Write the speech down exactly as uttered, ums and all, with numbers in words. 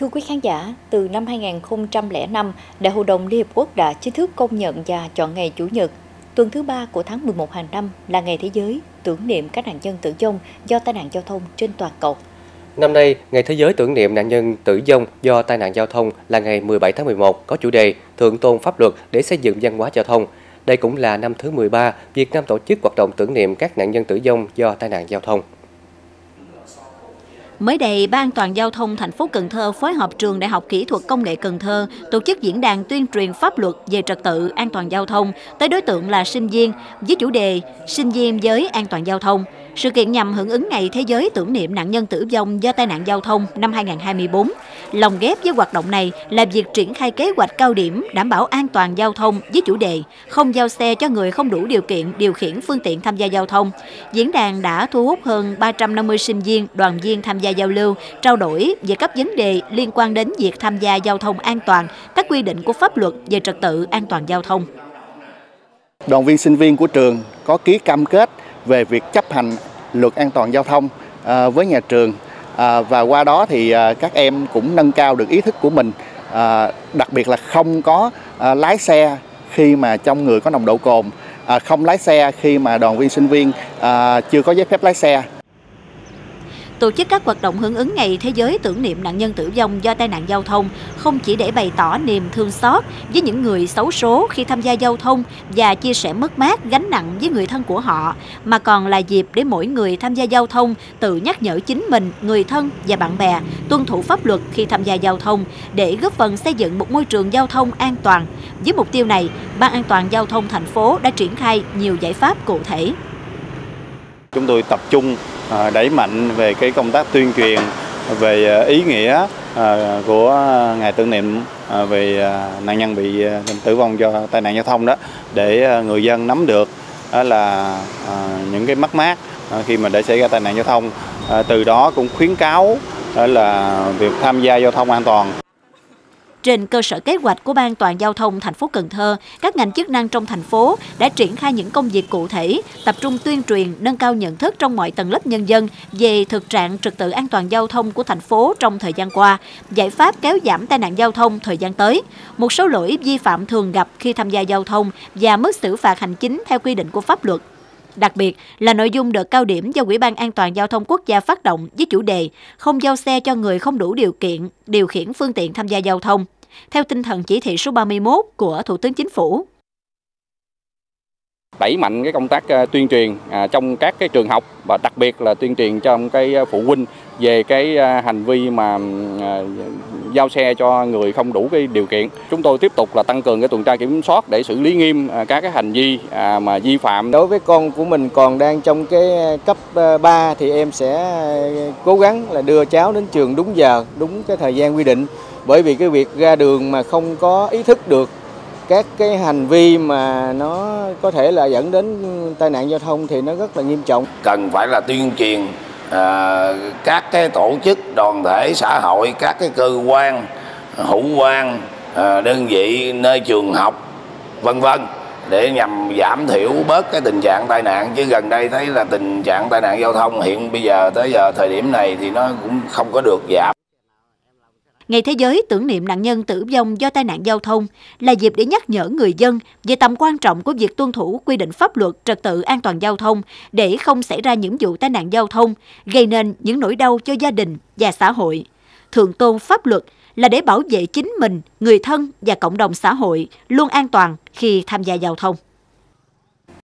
Thưa quý khán giả, từ năm hai nghìn không trăm lẻ năm, Đại hội đồng Liên hiệp quốc đã chính thức công nhận và chọn ngày Chủ nhật, tuần thứ ba của tháng mười một hàng năm là ngày thế giới tưởng niệm các nạn nhân tử vong do tai nạn giao thông trên toàn cầu. Năm nay, ngày thế giới tưởng niệm nạn nhân tử vong do tai nạn giao thông là ngày mười bảy tháng mười một có chủ đề Thượng tôn pháp luật để xây dựng văn hóa giao thông. Đây cũng là năm thứ mười ba Việt Nam tổ chức hoạt động tưởng niệm các nạn nhân tử vong do tai nạn giao thông. Mới đây, Ban An toàn giao thông Thành phố Cần Thơ phối hợp trường Đại học Kỹ thuật Công nghệ Cần Thơ tổ chức diễn đàn tuyên truyền pháp luật về trật tự an toàn giao thông tới đối tượng là sinh viên với chủ đề Sinh viên với an toàn giao thông. Sự kiện nhằm hưởng ứng ngày thế giới tưởng niệm nạn nhân tử vong do tai nạn giao thông năm hai nghìn không trăm hai mươi tư. Lồng ghép với hoạt động này là việc triển khai kế hoạch cao điểm đảm bảo an toàn giao thông với chủ đề không giao xe cho người không đủ điều kiện điều khiển phương tiện tham gia giao thông. Diễn đàn đã thu hút hơn ba trăm năm mươi sinh viên, đoàn viên tham gia giao lưu, trao đổi về các vấn đề liên quan đến việc tham gia giao thông an toàn, các quy định của pháp luật về trật tự an toàn giao thông. Đoàn viên sinh viên của trường có ký cam kết về việc chấp hành luật an toàn giao thông à, với nhà trường à, và qua đó thì à, các em cũng nâng cao được ý thức của mình, à, đặc biệt là không có à, lái xe khi mà trong người có nồng độ cồn, à, không lái xe khi mà đoàn viên sinh viên à, chưa có giấy phép lái xe. Tổ chức các hoạt động hưởng ứng ngày thế giới tưởng niệm nạn nhân tử vong do tai nạn giao thông không chỉ để bày tỏ niềm thương xót với những người xấu số khi tham gia giao thông và chia sẻ mất mát, gánh nặng với người thân của họ, mà còn là dịp để mỗi người tham gia giao thông tự nhắc nhở chính mình, người thân và bạn bè tuân thủ pháp luật khi tham gia giao thông để góp phần xây dựng một môi trường giao thông an toàn. Với mục tiêu này, Ban An toàn giao thông thành phố đã triển khai nhiều giải pháp cụ thể. Chúng tôi tập trung đẩy mạnh về cái công tác tuyên truyền về ý nghĩa của ngày tưởng niệm về nạn nhân bị tử vong do tai nạn giao thông đó, để người dân nắm được là những cái mất mát khi mà để xảy ra tai nạn giao thông, từ đó cũng khuyến cáo là việc tham gia giao thông an toàn. Trên cơ sở kế hoạch của Ban An toàn giao thông thành phố Cần Thơ, các ngành chức năng trong thành phố đã triển khai những công việc cụ thể, tập trung tuyên truyền, nâng cao nhận thức trong mọi tầng lớp nhân dân về thực trạng trật tự an toàn giao thông của thành phố trong thời gian qua, giải pháp kéo giảm tai nạn giao thông thời gian tới, một số lỗi vi phạm thường gặp khi tham gia giao thông và mức xử phạt hành chính theo quy định của pháp luật. Đặc biệt là nội dung đợt cao điểm do Ủy ban An toàn giao thông quốc gia phát động với chủ đề không giao xe cho người không đủ điều kiện điều khiển phương tiện tham gia giao thông, theo tinh thần chỉ thị số ba mươi mốt của Thủ tướng Chính phủ. Đẩy mạnh cái công tác tuyên truyền trong các cái trường học và đặc biệt là tuyên truyền trong cái phụ huynh về cái hành vi mà giao xe cho người không đủ cái điều kiện. Chúng tôi tiếp tục là tăng cường cái tuần tra kiểm soát để xử lý nghiêm các cái hành vi mà vi phạm. Đối với con của mình còn đang trong cái cấp ba thì em sẽ cố gắng là đưa cháu đến trường đúng giờ, đúng cái thời gian quy định. Bởi vì cái việc ra đường mà không có ý thức được các cái hành vi mà nó có thể là dẫn đến tai nạn giao thông thì nó rất là nghiêm trọng. Cần phải là tuyên truyền à, các cái tổ chức, đoàn thể, xã hội, các cái cơ quan, hữu quan, à, đơn vị, nơi trường học, vân vân để nhằm giảm thiểu bớt cái tình trạng tai nạn. Chứ gần đây thấy là tình trạng tai nạn giao thông hiện bây giờ tới giờ thời điểm này thì nó cũng không có được giảm. Ngày Thế giới tưởng niệm nạn nhân tử vong do tai nạn giao thông là dịp để nhắc nhở người dân về tầm quan trọng của việc tuân thủ quy định pháp luật trật tự an toàn giao thông để không xảy ra những vụ tai nạn giao thông, gây nên những nỗi đau cho gia đình và xã hội. Thượng tôn pháp luật là để bảo vệ chính mình, người thân và cộng đồng xã hội luôn an toàn khi tham gia giao thông.